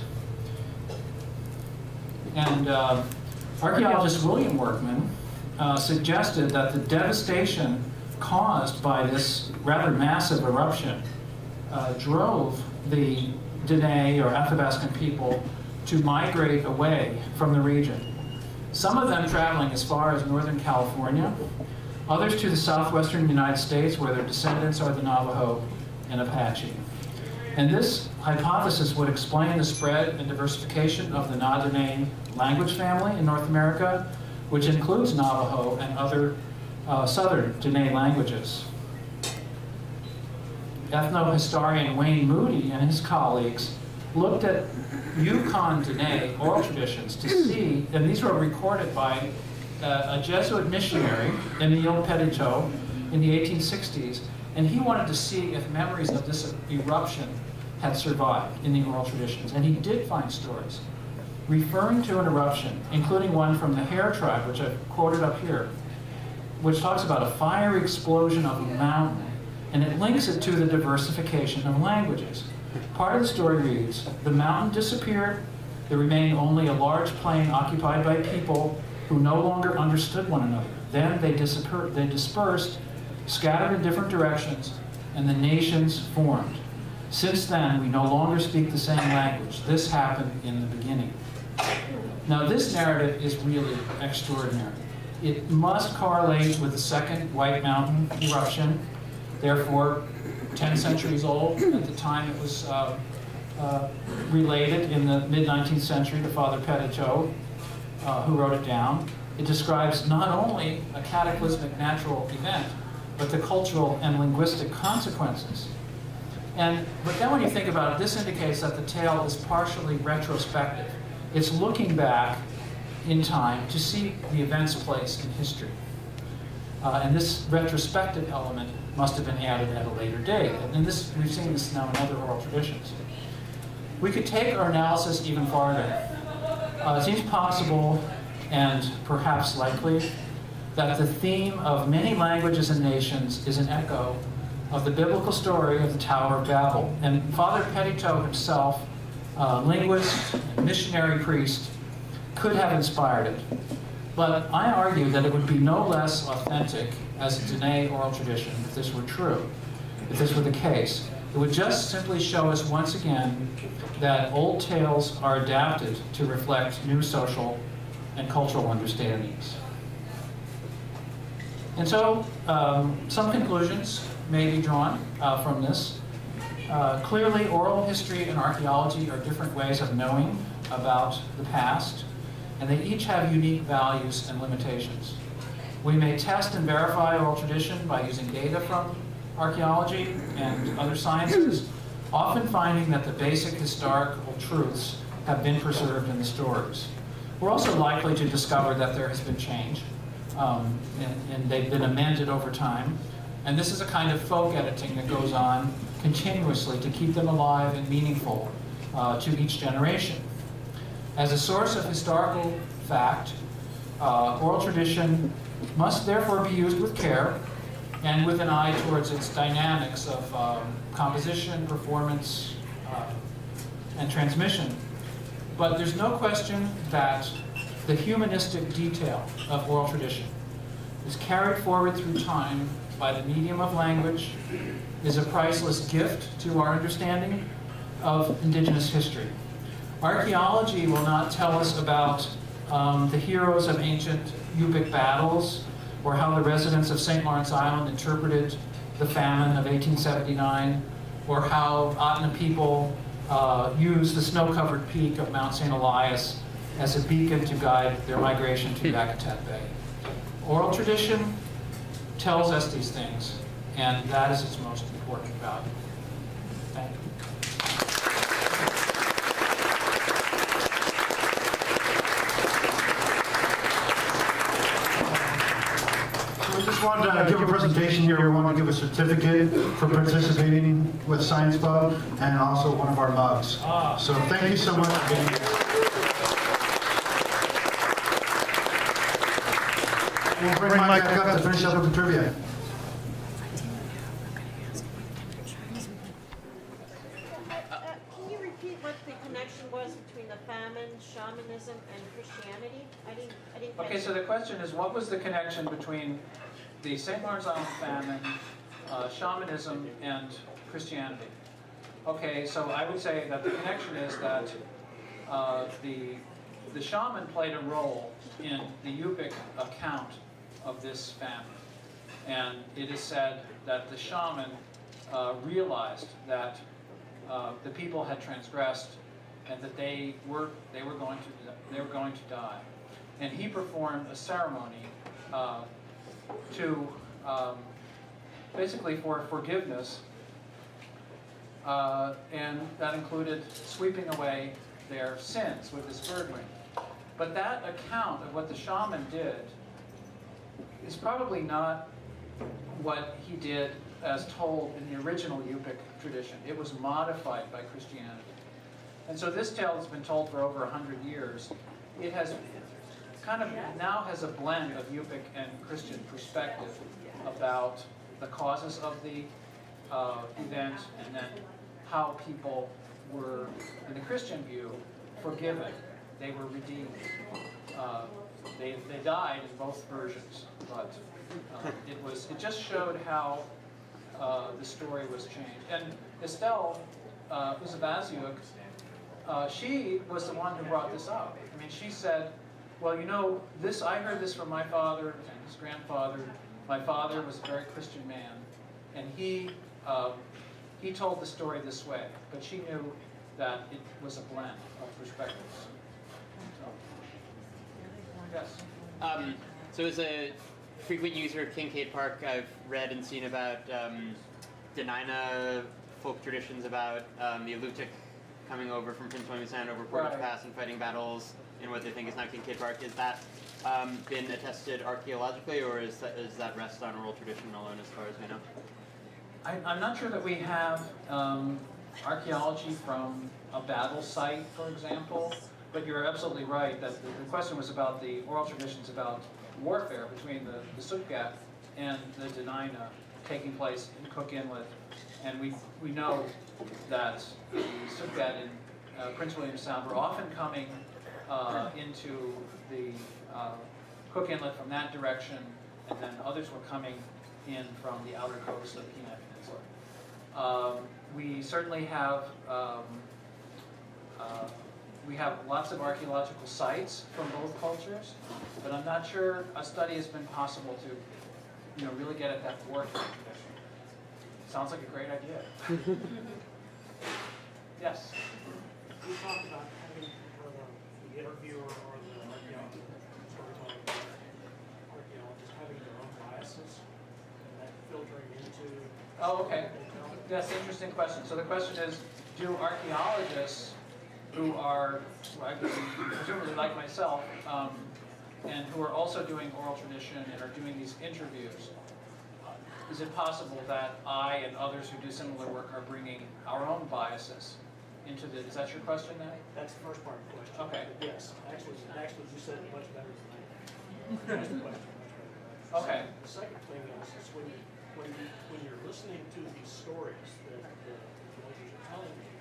And uh, archaeologist William Workman uh, suggested that the devastation caused by this rather massive eruption uh, drove the Diné or Athabascan people to migrate away from the region. Some of them traveling as far as Northern California, others to the southwestern United States where their descendants are the Navajo and Apache. And this hypothesis would explain the spread and diversification of the Na-Diné language family in North America, which includes Navajo and other Uh, southern Diné languages. Ethnohistorian Wayne Moody and his colleagues looked at Yukon Diné oral traditions to see, and these were recorded by uh, a Jesuit missionary, Émile Petitot, in the eighteen sixties, and he wanted to see if memories of this eruption had survived in the oral traditions, and he did find stories referring to an eruption, including one from the Hare tribe, which I've quoted up here, which talks about a fiery explosion of a mountain, and it links it to the diversification of languages. Part of the story reads, the mountain disappeared, there remained only a large plain occupied by people who no longer understood one another. Then they, they dispersed, scattered in different directions, and the nations formed. Since then, we no longer speak the same language. This happened in the beginning. Now, this narrative is really extraordinary. It must correlate with the second White Mountain eruption, therefore ten centuries old. At the time it was uh, uh, related in the mid nineteenth century to Father Petitot, uh, who wrote it down. It describes not only a cataclysmic natural event, but the cultural and linguistic consequences. And, but then when you think about it, this indicates that the tale is partially retrospective. It's looking back in time to see the events placed in history. Uh, and this retrospective element must have been added at a later date. And this, we've seen this now in other oral traditions. We could take our analysis even farther. Uh, it seems possible, and perhaps likely, that the theme of many languages and nations is an echo of the biblical story of the Tower of Babel. And Father Petitot himself, uh, linguist, missionary priest, could have inspired it. But I argue that it would be no less authentic as a Diné oral tradition if this were true, if this were the case. It would just simply show us once again that old tales are adapted to reflect new social and cultural understandings. And so um, some conclusions may be drawn uh, from this. Uh, clearly, oral history and archaeology are different ways of knowing about the past, and they each have unique values and limitations. We may test and verify oral tradition by using data from archaeology and other sciences, often finding that the basic historical truths have been preserved in the stories. We're also likely to discover that there has been change, um, and, and they've been amended over time. And this is a kind of folk editing that goes on continuously to keep them alive and meaningful uh, to each generation. As a source of historical fact, uh, oral tradition must therefore be used with care and with an eye towards its dynamics of um, composition, performance, uh, and transmission. But there's no question that the humanistic detail of oral tradition is carried forward through time by the medium of language, is a priceless gift to our understanding of indigenous history. Archaeology will not tell us about um, the heroes of ancient Yupik battles or how the residents of Saint Lawrence Island interpreted the famine of eighteen seventy-nine or how Atna people uh, used the snow-covered peak of Mount Saint Elias as a beacon to guide their migration to Yakutat Bay. Oral tradition tells us these things, and that is its most important value. Thank you. just wanted to give a presentation here. We want to give a certificate for participating with Science Pub and also one of our mugs. So thank you so much for being here. We'll bring Mike back up to finish up with the trivia. Okay, so the question is, what was the connection between the Saint Lawrence Island famine, uh, shamanism, and Christianity? Okay, so I would say that the connection is that uh, the, the shaman played a role in the Yupik account of this famine. And it is said that the shaman uh, realized that uh, the people had transgressed and that they were, they were going to, they were going to die. And he performed a ceremony uh, to um, basically for forgiveness, uh, and that included sweeping away their sins with his bird wing. But that account of what the shaman did is probably not what he did as told in the original Yupik tradition. It was modified by Christianity. And so this tale has been told for over one hundred years. It has kind of now has a blend of Yupik and Christian perspective about the causes of the uh, event and then how people were, in the Christian view, forgiven. They were redeemed. Uh, they, they died in both versions, but uh, it was it just showed how uh, the story was changed. And Estelle uh, Oozevaseuk, uh, she was the one who brought this up. I mean, she said, well, you know, this, I heard this from my father and his grandfather. My father was a very Christian man, and he, uh, he told the story this way, but she knew that it was a blend of perspectives. So, yes? Um, so as a frequent user of Kincaid Park, I've read and seen about um, Dena'ina folk traditions about um, the Aleutic coming over from Prince William Sound over Portage right. Pass and fighting battles in what they think is now Kincaid Park. Is that um, been attested archaeologically, or is that, is that rest on oral tradition alone as far as we know? I, I'm not sure that we have um, archaeology from a battle site, for example, but you're absolutely right that the, the question was about the oral traditions about warfare between the, the Sukhgat and the Dena'ina taking place in Cook Inlet, and we, we know that the Sukhgat in uh, Prince William Sound were often coming Uh, into the uh, Cook Inlet from that direction, and then others were coming in from the outer coast of Kenai Peninsula. Um, we certainly have um, uh, we have lots of archaeological sites from both cultures, but I'm not sure a study has been possible to, you know, really get at that warfare tradition. Sounds like a great idea. Yes. We talked about interviewer or the archaeologist having their own biases and that filtering into... Oh, okay. That's an interesting question. So the question is, do archaeologists who are, well, I guess, presumably like myself, um, and who are also doing oral tradition and are doing these interviews, is it possible that I and others who do similar work are bringing our own biases into the, is that your question then? That's the first part of the question. Okay. Yes. Actually, actually you said it much better than I did. That's the question. Okay. The second thing is, is when, you, when, you, when you're listening to these stories that the villagers are telling you,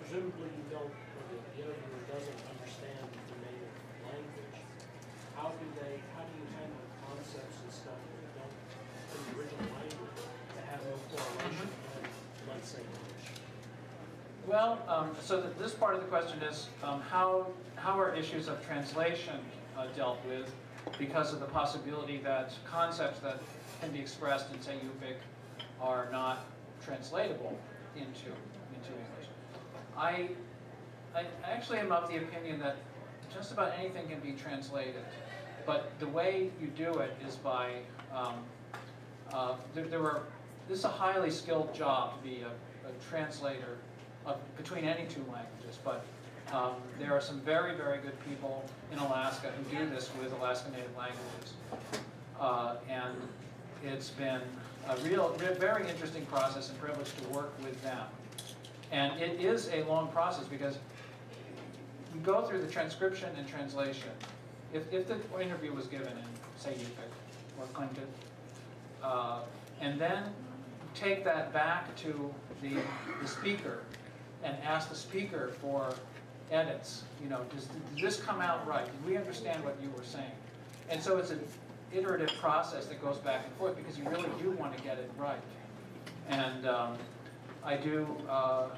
presumably you don't, or the interviewer doesn't understand the native language. How do they, how do you handle the concepts and stuff that you don't, in the original language, that have no correlation with, let's say, Well, um, so the, this part of the question is um, how how are issues of translation uh, dealt with because of the possibility that concepts that can be expressed in, say, Yupik are not translatable into into English. I I actually am of the opinion that just about anything can be translated, but the way you do it is by um, uh, there, there were this is a highly skilled job to be a, a translator. Of, between any two languages, but um, there are some very, very good people in Alaska who do this with Alaska Native languages. uh, and it's been a real, very interesting process and privilege to work with them. And it is a long process because we go through the transcription and translation. If, if the interview was given in, say, Yupik or Clinton, uh, and then take that back to the, the speaker and ask the speaker for edits. You know, does, does this come out right? Did we understand what you were saying? And so it's an iterative process that goes back and forth because you really do want to get it right. And um, I do, uh,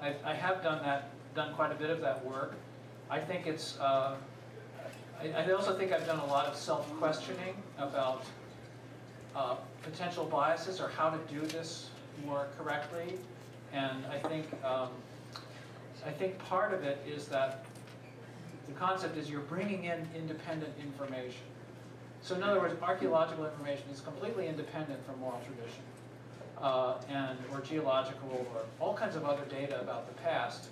I, I have done that, done quite a bit of that work. I think it's, uh, I, I also think I've done a lot of self-questioning about uh, potential biases or how to do this more correctly. And I think, um, I think part of it is that the concept is you're bringing in independent information. So in other words, archaeological information is completely independent from oral tradition, uh, and or geological or all kinds of other data about the past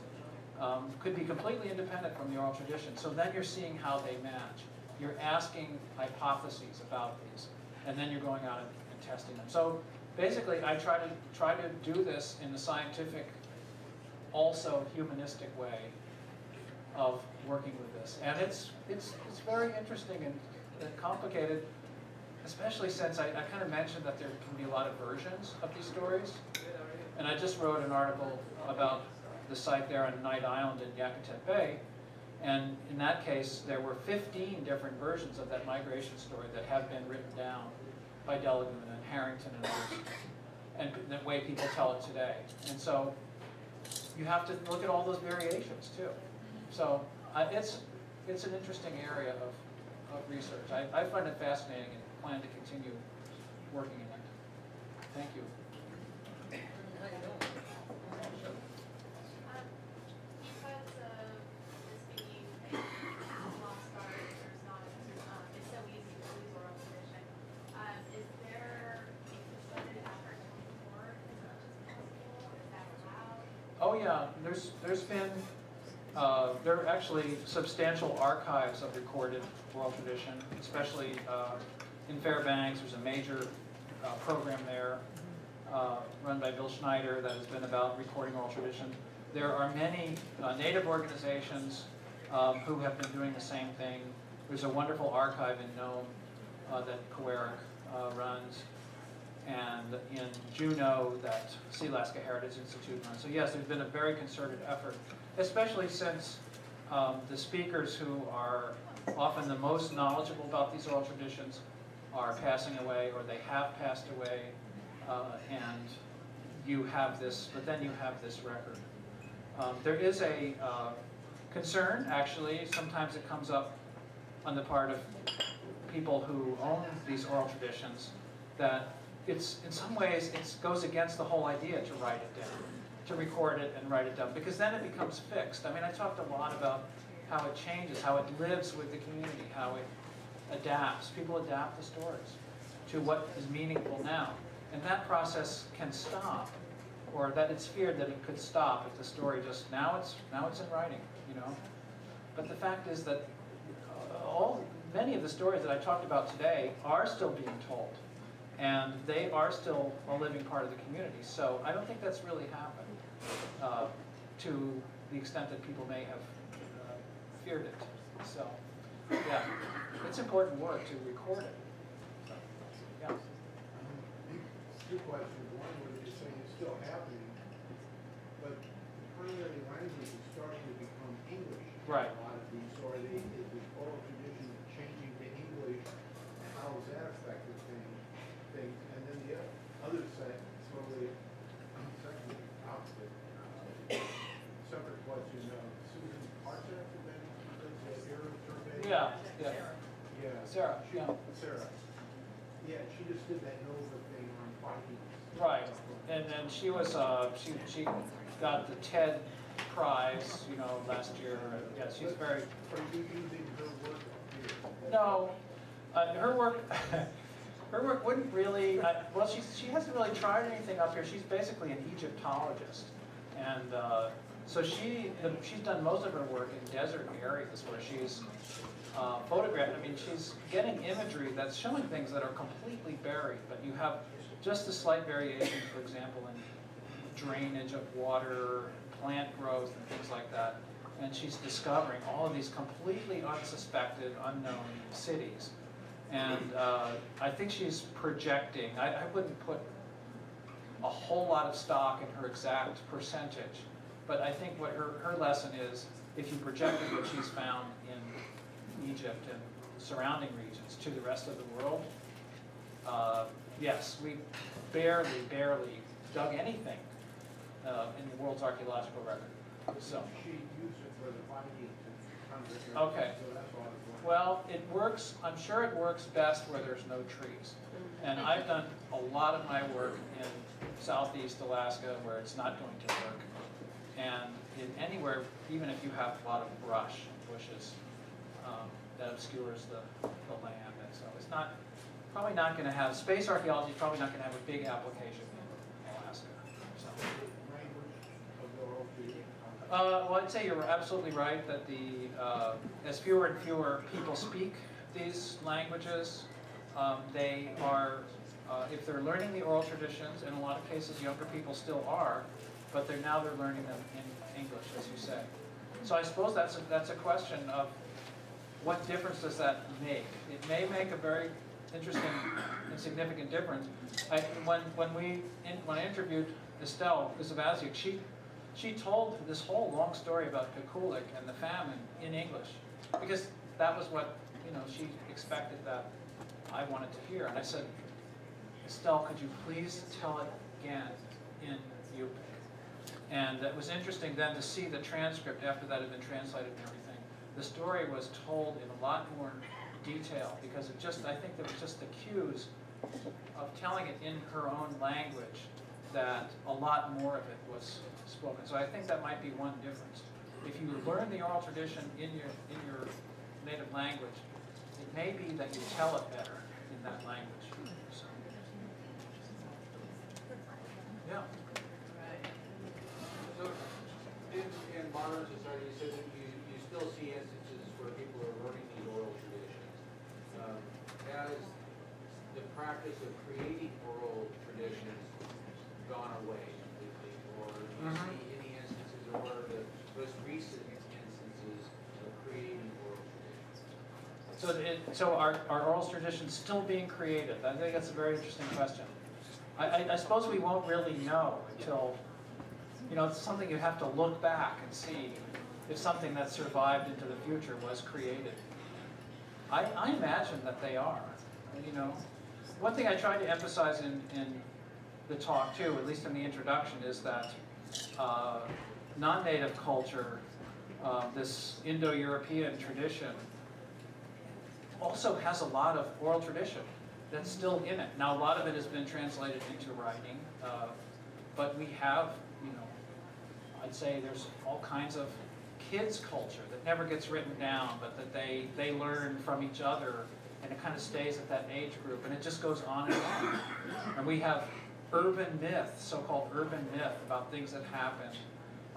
um, could be completely independent from the oral tradition. So then you're seeing how they match. You're asking hypotheses about these, and then you're going out and, and testing them. So basically, I try to try to do this in a scientific, also humanistic way of working with this, and it's it's it's very interesting and, and complicated, especially since I, I kind of mentioned that there can be a lot of versions of these stories. And I just wrote an article about the site there on Knight Island in Yakutat Bay, and in that case, there were fifteen different versions of that migration story that have been written down by Delagoon and Harrington and others, and the way people tell it today. And so you have to look at all those variations too. So uh, it's it's an interesting area of, of research. I, I find it fascinating and plan to continue working in it. Thank you. Oh yeah, there's there's been uh, there are actually substantial archives of recorded oral tradition, especially uh, in Fairbanks. There's a major uh, program there uh, run by Bill Schneider that has been about recording oral tradition. There are many uh, Native organizations um, who have been doing the same thing. There's a wonderful archive in Nome uh, that Kowarik uh, runs, and in Juneau that Sea Alaska Heritage Institute runs. So yes, there's been a very concerted effort, especially since um, the speakers who are often the most knowledgeable about these oral traditions are passing away, or they have passed away, uh, and you have this, but then you have this record. Um, there is a uh, concern, actually, sometimes it comes up on the part of people who own these oral traditions, that it's, in some ways, it goes against the whole idea to write it down, to record it and write it down, because then it becomes fixed. I mean, I talked a lot about how it changes, how it lives with the community, how it adapts. People adapt the stories to what is meaningful now. And that process can stop, or that it's feared that it could stop if the story just, now it's, now it's in writing, you know? But the fact is that all, many of the stories that I talked about today are still being told. And they are still a living part of the community. So I don't think that's really happened uh, to the extent that people may have uh, feared it. So yeah, it's important work to record it. So, yeah. Two questions. One would be saying it's still happening, but the primary language is starting to become English. Right. A lot of these, or the oral tradition changing to English, and how is that affected things? Thing. And then the other side, totally opposite. Uh, separate question. Uh, Susan Parcher, the Arab survey. Yeah, yeah, yeah. Sarah. She, yeah. Sarah. Yeah, she just did that Nova thing on Vikings. Right, and then she was uh, she she got the TED Prize, you know, last year. Yeah, she's very. Are you using her work up here? No, uh, her work. Her work wouldn't really, uh, well, she's, she hasn't really tried anything up here. She's basically an Egyptologist. And uh, so she, the, she's done most of her work in desert areas where she's uh, photograph. I mean, she's getting imagery that's showing things that are completely buried, but you have just a slight variation, for example, in drainage of water, plant growth, and things like that. And she's discovering all of these completely unsuspected, unknown cities. And uh, I think she's projecting. I, I wouldn't put a whole lot of stock in her exact percentage, but I think what her, her lesson is, if you projected what she's found in Egypt and surrounding regions to the rest of the world, uh, yes, we barely, barely dug anything uh, in the world's archaeological record. So she used it for the finding. Okay. Well, it works. I'm sure it works best where there's no trees. And I've done a lot of my work in southeast Alaska where it's not going to work. And in anywhere, even if you have a lot of brush and bushes, um, that obscures the, the land. And so it's not probably not going to have space archaeology. Probably not going to have a big application in Alaska. So. Uh, well, I'd say you're absolutely right that the uh, as fewer and fewer people speak these languages, um, they are, uh, if they're learning the oral traditions, in a lot of cases younger people still are, but they're now they're learning them in English, as you say. So I suppose that's a, that's a question of what difference does that make? It may make a very interesting and significant difference. I, when when we in, when I interviewed Estelle Oozevaseuk, she. She told this whole long story about Kukulik and the famine in English, because that was what, you know, she expected that I wanted to hear. And I said, Estelle, could you please tell it again in Yupik? And it was interesting then to see the transcript after that had been translated and everything. The story was told in a lot more detail because it just, I think there was just the cues of telling it in her own language that a lot more of it was spoken. So I think that might be one difference. If you learn the oral tradition in your in your native language, it may be that you tell it better in that language. So, yeah. So in, in modern society, you said that you, you still see instances where people are learning the oral traditions. Um, that is the practice of creating oral traditions gone away completely, or do you see any instances, or what are the most recent instances of creating oral traditions? So, it, so are, are oral traditions still being created? I think that's a very interesting question. I, I, I suppose we won't really know until, you know, it's something you have to look back and see if something that survived into the future was created. I, I imagine that they are. You know, one thing I tried to emphasize in, in the talk too, at least in the introduction, is that uh, non-native culture, uh, this Indo-European tradition, also has a lot of oral tradition that's still in it. Now, a lot of it has been translated into writing, uh, but we have, you know, I'd say there's all kinds of kids' culture that never gets written down, but that they, they learn from each other, and it kind of stays at that age group, and it just goes on and on. And we have urban myth, so-called urban myth, about things that happen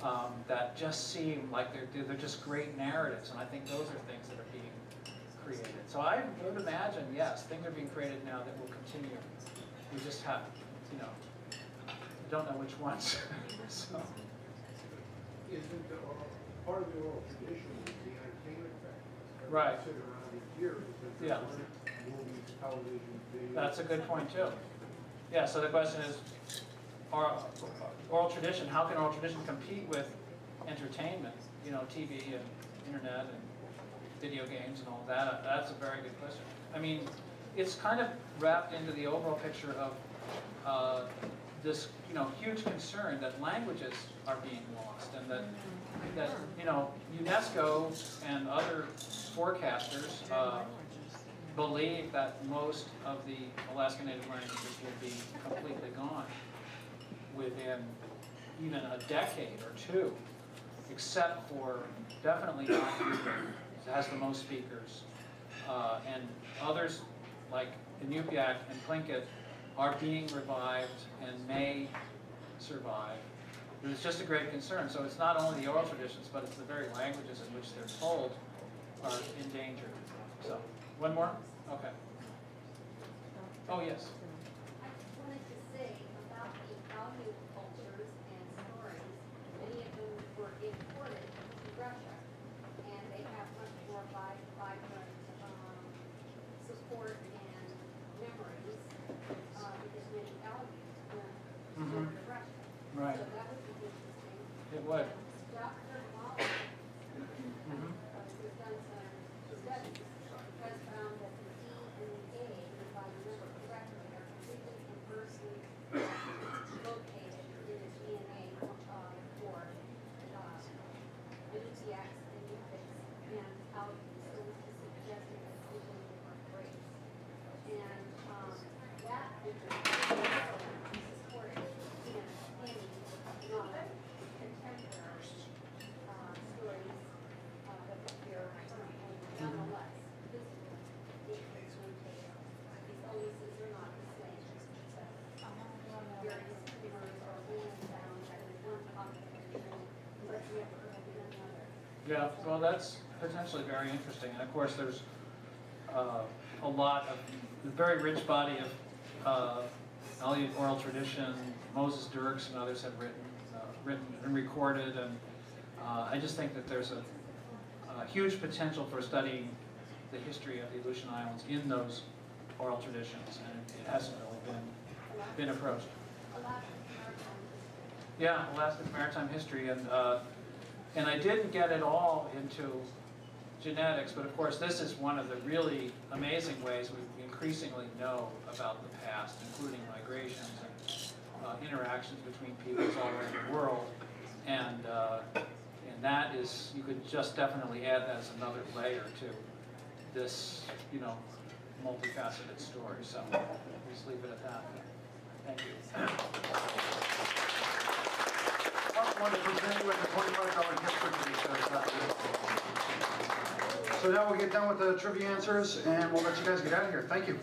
um, that just seem like they're, they're just great narratives, and I think those are things that are being created. So I would imagine, yes, things are being created now that will continue. We just have, you know, don't know which ones. So. Isn't the oral, part of the oral tradition is the entertainment factor? Right. Years, yeah. Movies, television, videos. That's a good point, too. Yeah, so the question is, are, oral tradition, how can oral tradition compete with entertainment? You know, T V and internet and video games and all that. That's a very good question. I mean, it's kind of wrapped into the overall picture of uh, this, you know, huge concern that languages are being lost, and that, that you know, UNESCO and other forecasters uh, believe that most of the Alaska Native languages will be completely gone within even a decade or two, except for definitely not Yupik, it has the most speakers, uh, and others like Inupiaq and Tlingit are being revived and may survive. It's just a great concern. So it's not only the oral traditions, but it's the very languages in which they're told are endangered. So, one more? Okay. Oh, yes. I just wanted to say about the Aleut cultures and stories, many of them were imported to Russia, and they have much more vibrant um, support and memories uh, because many Aleut were imported to Russia. Right. So that would be interesting. It would. Doctor Wallace has done some studies and has found that the D N A, if I remember correctly, are completely inversely located in the D N A uh, for Inupiaks uh, and Inupics and Aleut, so this is suggesting a completely different race. And um, that is supported in any non-contemporary uh, stories uh, that appear currently, nonetheless. Yeah, well, that's potentially very interesting, and of course, there's uh, a lot of a very rich body of uh, Aleut oral tradition. Moses Dierks and others have written, uh, written and recorded, and uh, I just think that there's a, a huge potential for studying the history of the Aleutian Islands in those oral traditions, and it, it hasn't really been been approached. Yeah, Alaska's maritime history, and uh, and I didn't get it all into genetics, but of course this is one of the really amazing ways we increasingly know about the past, including migrations and uh, interactions between peoples all over the world, and uh, and that is, you could just definitely add that as another layer to this, you know, multifaceted story. So we'll just leave it at that. Thank you. I want to present you with the twenty-five dollar gift certificate. So now we'll get done with the trivia answers, and we'll let you guys get out of here. Thank you.